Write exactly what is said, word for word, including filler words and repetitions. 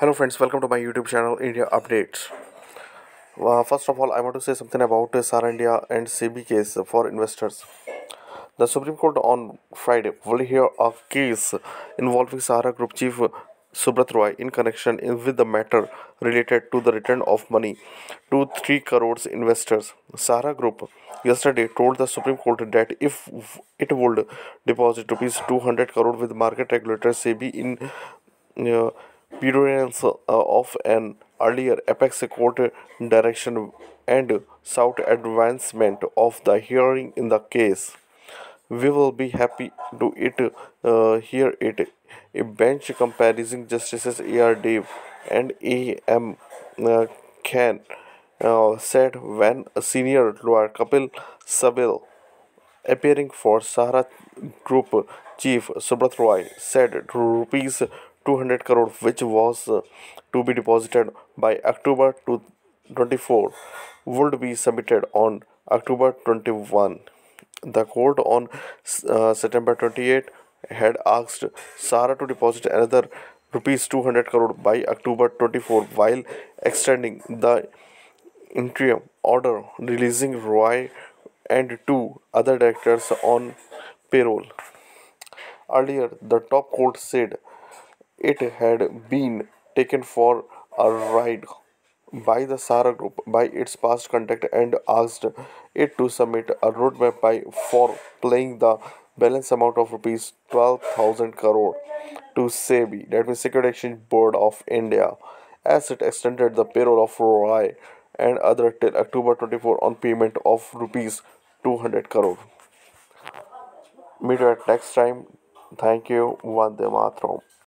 Hello friends, welcome to my YouTube channel India Updates. Uh, first of all, I want to say something about uh, Sahara India and S E B I case for investors. The Supreme Court on Friday will hear a case involving Sahara Group Chief Subrata Roy in connection with the matter related to the return of money to three crores investors. Sahara Group yesterday told the Supreme Court that if it would deposit rupees two hundred crore with market regulator S E B I in uh, pursuance of an earlier apex court direction and sought advancement of the hearing in the case. We will be happy to it uh, hear it. A bench comprising Justices A. R. Dave and A M Khan uh, said when a senior lawyer Kapil Sabil, appearing for Sahara Group Chief Subrata Roy, said to rupees two hundred crore, which was uh, to be deposited by October twenty-fourth, would be submitted on October twenty-first. The court on uh, September twenty-eighth had asked Sahara to deposit another rupees two hundred crore by October twenty-fourth, while extending the interim order releasing Roy and two other directors on payroll. Earlier, the top court said it had been taken for a ride by the Sahara Group by its past conduct and asked it to submit a roadmap by for paying the balance amount of rupees twelve thousand crore to S E B I, that means Security Exchange Board of India, as it extended the payroll of Roy and other till October twenty-fourth on payment of rupees two hundred crore. Meet you at next time. Thank you. Vande Matram.